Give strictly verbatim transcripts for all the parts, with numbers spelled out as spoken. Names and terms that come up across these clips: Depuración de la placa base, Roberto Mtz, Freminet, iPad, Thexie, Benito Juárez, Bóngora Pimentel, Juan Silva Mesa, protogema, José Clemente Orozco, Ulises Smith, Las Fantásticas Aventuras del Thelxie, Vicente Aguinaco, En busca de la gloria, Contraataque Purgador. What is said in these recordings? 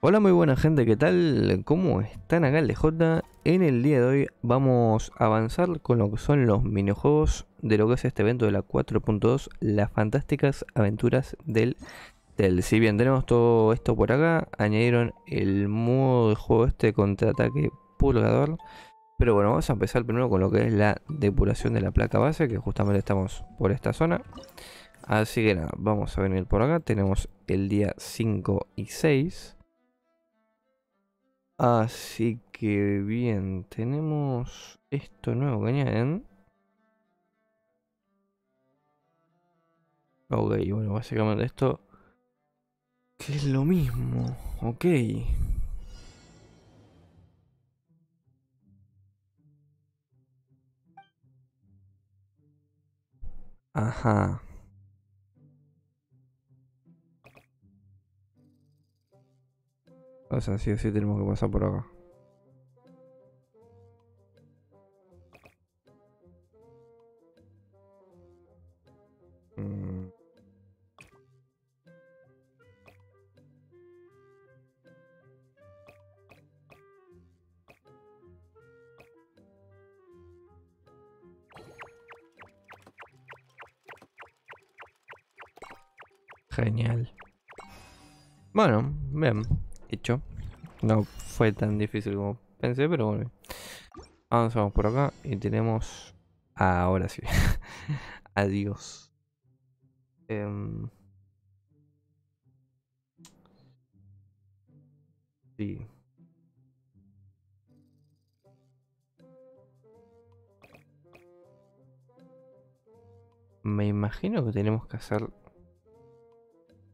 Hola, muy buena gente, ¿qué tal? ¿Cómo están? Acá el D J. En el día de hoy vamos a avanzar con lo que son los minijuegos de lo que es este evento de la cuatro punto dos, Las Fantásticas Aventuras del Thelxie. Si bien tenemos todo esto por acá, añadieron el modo de juego este, Contraataque Purgador. Pero bueno, vamos a empezar primero con lo que es la depuración de la placa base, que justamente estamos por esta zona. Así que nada, vamos a venir por acá, tenemos el día cinco y seis. Así que bien, tenemos esto nuevo que añaden. Ok, bueno, básicamente esto que es lo mismo, ok. Ajá. O sea, sí o sí tenemos que pasar por acá. Mm. Genial. Bueno, bien. Hecho, no fue tan difícil como pensé, pero bueno, avanzamos por acá y tenemos ah, ahora sí. Adiós. Um... Sí. Me imagino que tenemos que hacer.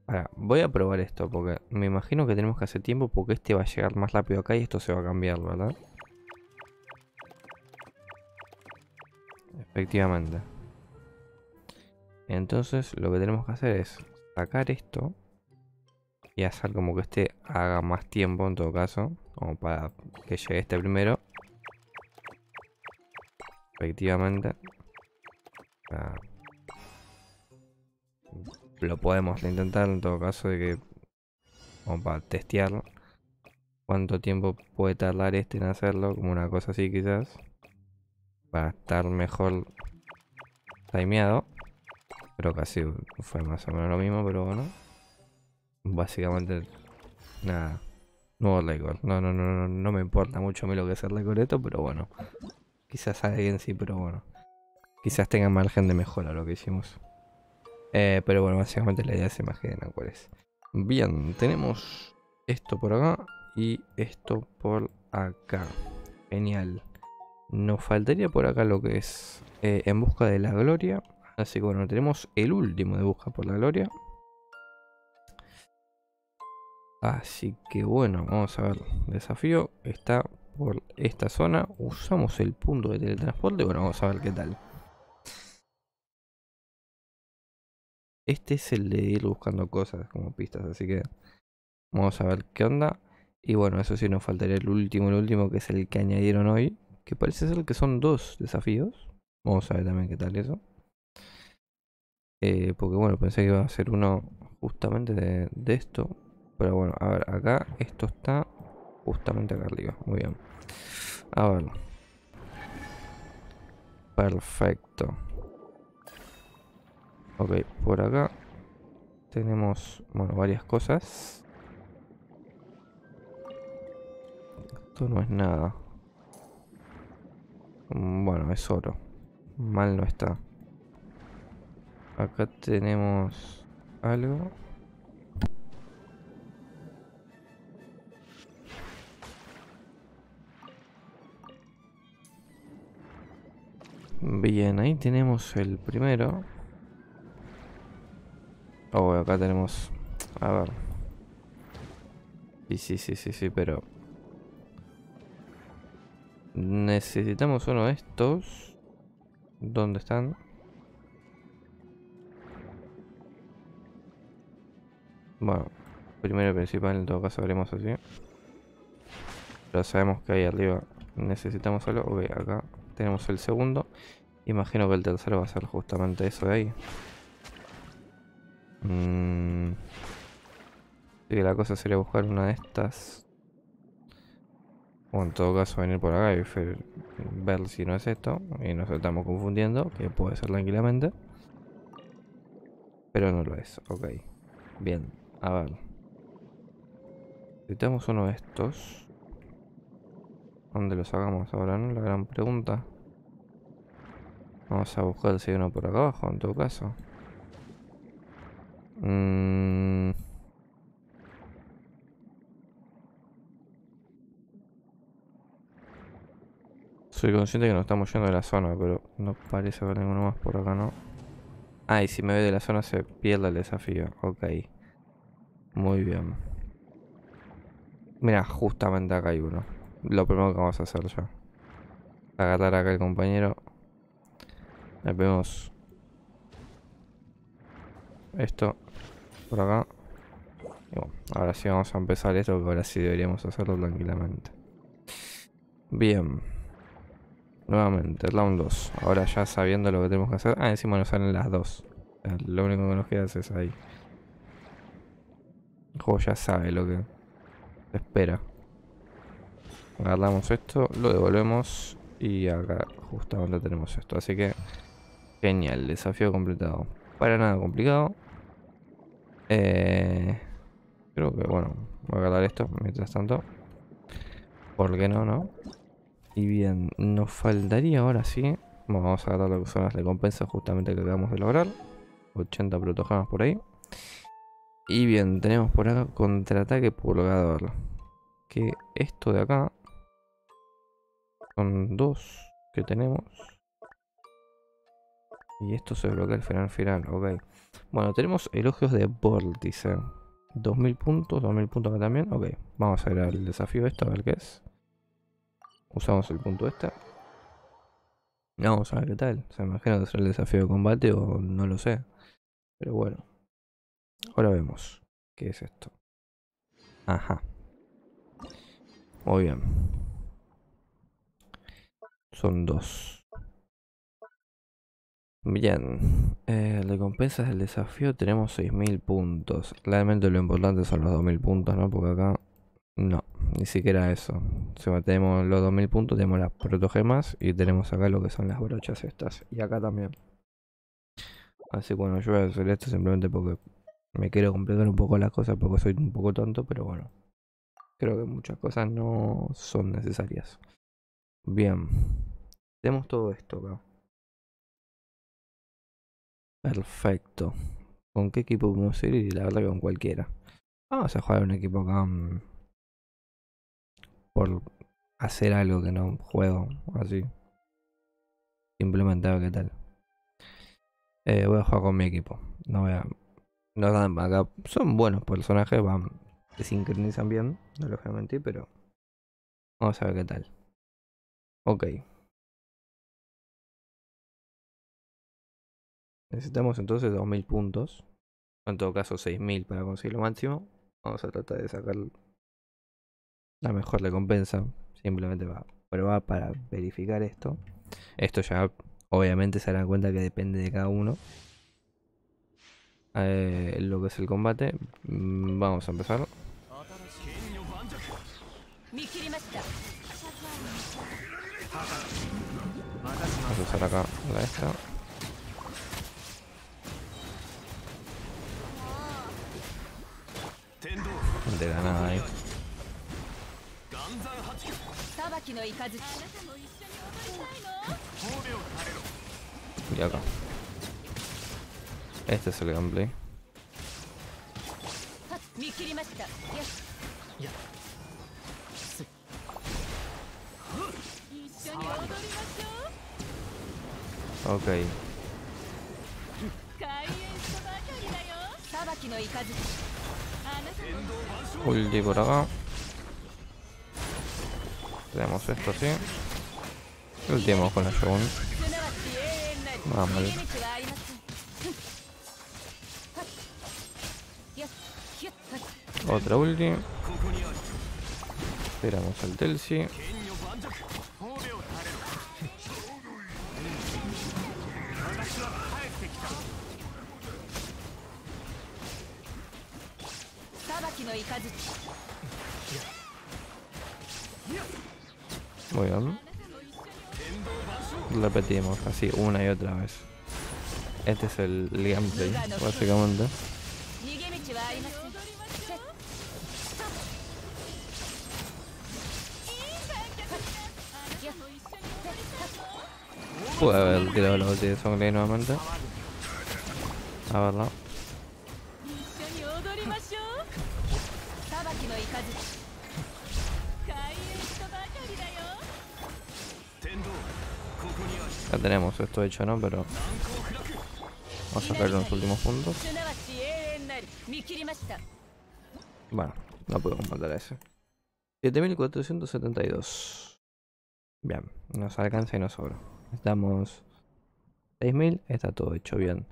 Ahora, voy a probar esto porque me imagino que tenemos que hacer tiempo porque este va a llegar más rápido acá y esto se va a cambiar, ¿verdad? Efectivamente. Entonces lo que tenemos que hacer es sacar esto y hacer como que este haga más tiempo en todo caso, como para que llegue este primero. Efectivamente. Ah. Lo podemos intentar en todo caso de que, como para testear cuánto tiempo puede tardar este en hacerlo, como una cosa así quizás, para estar mejor timeado. Pero casi fue más o menos lo mismo, pero bueno, básicamente nada, nuevo récord. No, no, no, no, no me importa mucho a mí lo que es el récord esto, pero bueno, quizás alguien sí, pero bueno, quizás tenga margen de mejora lo que hicimos. Eh, pero bueno, básicamente la idea se imaginan cuál es. Bien, tenemos esto por acá y esto por acá. Genial. Nos faltaría por acá lo que es eh, En Busca de la Gloria. Así que bueno, tenemos el último de Busca por la Gloria. Así que bueno, vamos a ver. Desafío está por esta zona. Usamos el punto de teletransporte. Bueno, vamos a ver qué tal. Este es el de ir buscando cosas como pistas, así que vamos a ver qué onda. Y bueno, eso sí, nos faltaría el último, el último que es el que añadieron hoy, que parece ser que son dos desafíos. Vamos a ver también qué tal eso. Eh, porque bueno, pensé que iba a ser uno justamente de, de esto. Pero bueno, a ver, acá esto está justamente acá arriba, muy bien. A ver. Perfecto. Ok, por acá tenemos, bueno, varias cosas. Esto no es nada. Bueno, es oro. Mal no está. Acá tenemos algo. Bien, ahí tenemos el primero. Oh, acá tenemos. A ver. Sí, sí, sí, sí, sí, pero. Necesitamos uno de estos. ¿Dónde están? Bueno, primero y principal, en todo caso, haremos así. Pero sabemos que ahí arriba necesitamos algo. Ok, acá tenemos el segundo. Imagino que el tercero va a ser justamente eso de ahí. Mm. Así que la cosa sería buscar una de estas. O en todo caso venir por acá y ver si no es esto. Y nos estamos confundiendo, que puede ser tranquilamente. Pero no lo es, ok. Bien, a ver. Necesitamos uno de estos. ¿Dónde lo sacamos ahora, no? La gran pregunta. Vamos a buscar si hay uno por acá abajo, en todo caso. Mm. Soy consciente que nos estamos yendo de la zona, pero no parece haber ninguno más por acá, ¿no? Ah, y si me voy de la zona se pierde el desafío. Ok. Muy bien. Mira, justamente acá hay uno. Lo primero que vamos a hacer ya. Agarrar acá el compañero. Le vemos esto por acá. Y bueno, ahora sí vamos a empezar esto, que ahora sí deberíamos hacerlo tranquilamente. Bien. Nuevamente, round dos. Ahora ya sabiendo lo que tenemos que hacer. Ah, encima nos salen las dos. O sea, lo único que nos queda es ahí. El juego ya sabe lo que se espera. Agarramos esto, lo devolvemos. Y acá justamente tenemos esto. Así que, genial. Desafío completado. Para nada complicado. Eh, creo que, bueno, voy a agarrar esto mientras tanto. ¿Por qué no, no? Y bien, nos faltaría ahora sí. Bueno, vamos a agarrar lo que son las recompensas justamente que acabamos de lograr. ochenta protogemas por ahí. Y bien, tenemos por acá Contraataque Purgador. Que esto de acá son dos que tenemos. Y esto se bloquea al final final, ok. Bueno, tenemos elogios de vórtice. dos mil puntos, dos mil puntos acá también, ok. Vamos a ver el desafío esto, a ver qué es. Usamos el punto este. Vamos a ver qué tal. Se imagina que será el desafío de combate o no lo sé. Pero bueno. Ahora vemos. ¿Qué es esto? Ajá. Muy bien. Son dos. Bien. Eh, recompensas del desafío. Tenemos seis mil puntos. Realmente lo importante son los dos mil puntos, ¿no? Porque acá... No, ni siquiera eso. Si tenemos los dos mil puntos, tenemos las protogemas y tenemos acá lo que son las brochas estas. Y acá también. Así que bueno, yo voy a hacer esto simplemente porque me quiero complicar un poco las cosas, porque soy un poco tonto, pero bueno. Creo que muchas cosas no son necesarias. Bien. Tenemos todo esto acá. Perfecto. ¿Con qué equipo podemos ir? Y la verdad que con cualquiera. Vamos a jugar un equipo acá... Por hacer algo que no juego, así. Simplemente a ver qué tal. Eh, voy a jugar con mi equipo. No voy a... No dan acá. Son buenos personajes, van... Se sincronizan bien, no los voy a mentir, pero... Vamos a ver qué tal. Ok. Necesitamos entonces dos mil puntos. En todo caso seis mil para conseguir lo máximo. Vamos a tratar de sacar... La mejor recompensa, simplemente va a probar para verificar esto. Esto ya obviamente se darán cuenta que depende de cada uno. Eh, lo que es el combate. Vamos a empezar. Vamos a usar acá la esta. No te da nada ahí. Y acá. Este es el gameplay. Ok. Ulti por acá. Tenemos esto así. El último con la Shogun. Vamos. Otra ulti. Tiramos el Thelxie. Voy a hablar. Repetimos así una y otra vez. Este es el gameplay, básicamente. Pude haber tirado la botella de sangre nuevamente. A verla. Ya tenemos esto hecho, ¿no? Pero vamos a sacar los últimos puntos. Bueno, no podemos matar a ese. siete mil cuatrocientos setenta y dos. Bien, nos alcanza y nos sobra. Estamos seis mil, está todo hecho bien.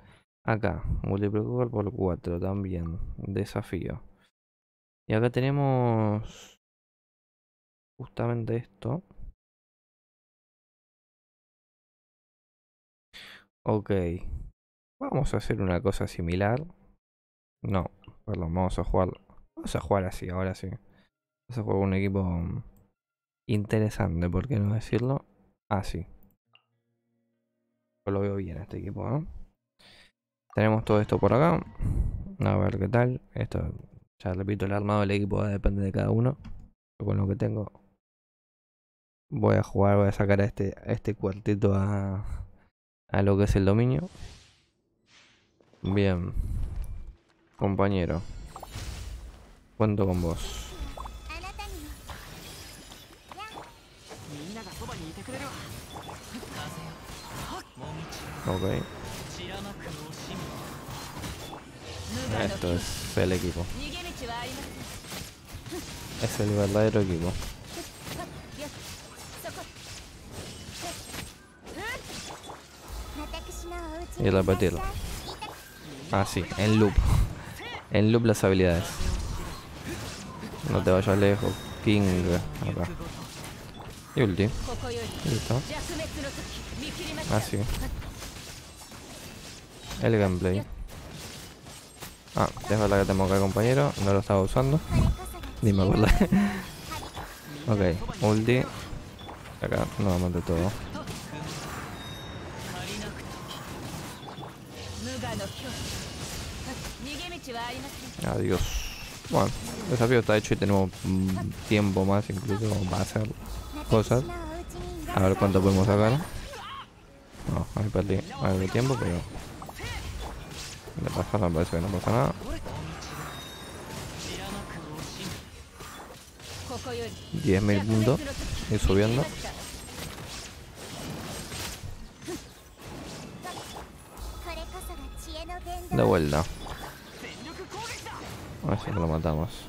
Acá, multiplicar por cuatro también. Desafío. Y acá tenemos justamente esto. Ok. Vamos a hacer una cosa similar. No, perdón, vamos a jugar. Vamos a jugar así, ahora sí. Vamos a jugar con un equipo interesante, ¿por qué no decirlo? Así. Yo lo veo bien este equipo, ¿no? Tenemos todo esto por acá. A ver qué tal. Esto, ya repito, el armado del equipo depende de cada uno. Yo con lo que tengo voy a jugar, voy a sacar a este, a este cuartito a, a lo que es el dominio. Bien. Compañero, cuento con vos. Ok. Esto es el equipo. Es el verdadero equipo. Y repetirlo. Así, ah, en loop. En loop las habilidades. No te vayas lejos. King. Acá. Y ulti. Listo. Así. El gameplay. Ah, es verdad que tengo que compañero. No lo estaba usando. Ni me acuerdo. Ok, ulti. Acá nuevamente todo. Adiós. Bueno, el desafío está hecho y tenemos tiempo más incluso para hacer cosas. A ver cuánto podemos sacar. No, ahí perdí algo tiempo, pero le pasa, me parece que no pasa nada. diez mil puntos. Ir subiendo. De vuelta. A ver si lo matamos.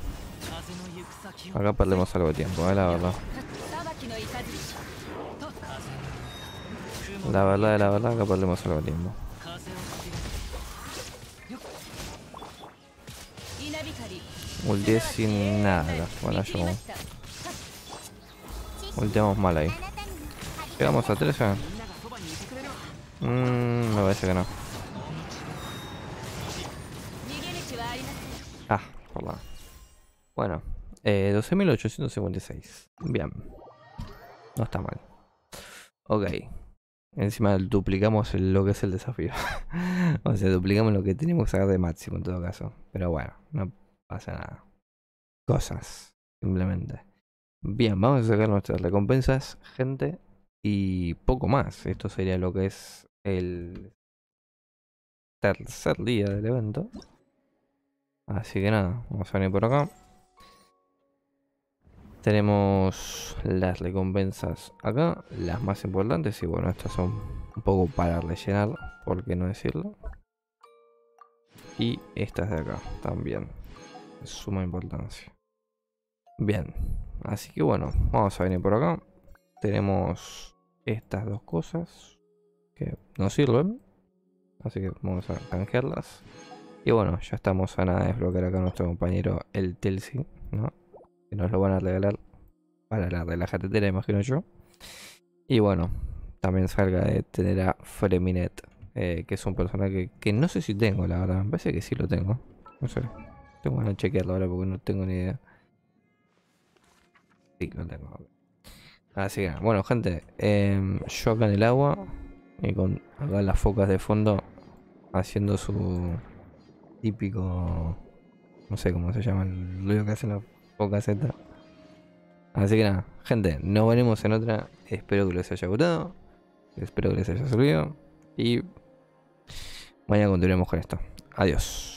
Acá perdemos algo de tiempo, ¿eh? La verdad. La verdad, la verdad, acá perdemos algo de tiempo. Ultié sin nada, bueno, yo ultiamos mal ahí. ¿Llegamos a trece? Mmm, me parece que no. Ah, por la... Bueno, eh, doce mil ochocientos cincuenta y seis. Bien. No está mal. Ok. Encima duplicamos lo que es el desafío. O sea, duplicamos lo que tenemos que sacar de máximo en todo caso. Pero bueno, no pasa nada. Cosas, simplemente. Bien, vamos a sacar nuestras recompensas, gente. Y poco más. Esto sería lo que es el tercer día del evento. Así que nada, vamos a venir por acá. Tenemos las recompensas acá, las más importantes. Y bueno, estas son un poco para rellenar, por qué no decirlo. Y estas de acá también, de suma importancia. Bien, así que bueno, vamos a venir por acá. Tenemos estas dos cosas que nos sirven, así que vamos a canjearlas. Y bueno, ya estamos a nada de desbloquear acá a nuestro compañero el Thelxie, ¿no? Que nos lo van a regalar para la de la jatetera, imagino yo. Y bueno, también salga de tener a Freminet, eh, que es un personaje que, que no sé si tengo, la verdad. Me parece que sí lo tengo. No sé. Tengo que chequearlo ahora porque no tengo ni idea. Sí, no tengo. Así que, bueno, gente, eh, yo acá en el agua y con acá las focas de fondo haciendo su típico, no sé cómo se llama el ruido que hacen las focas estas. Así que nada, gente, nos veremos en otra. Espero que les haya gustado, espero que les haya servido y mañana continuemos con esto. Adiós.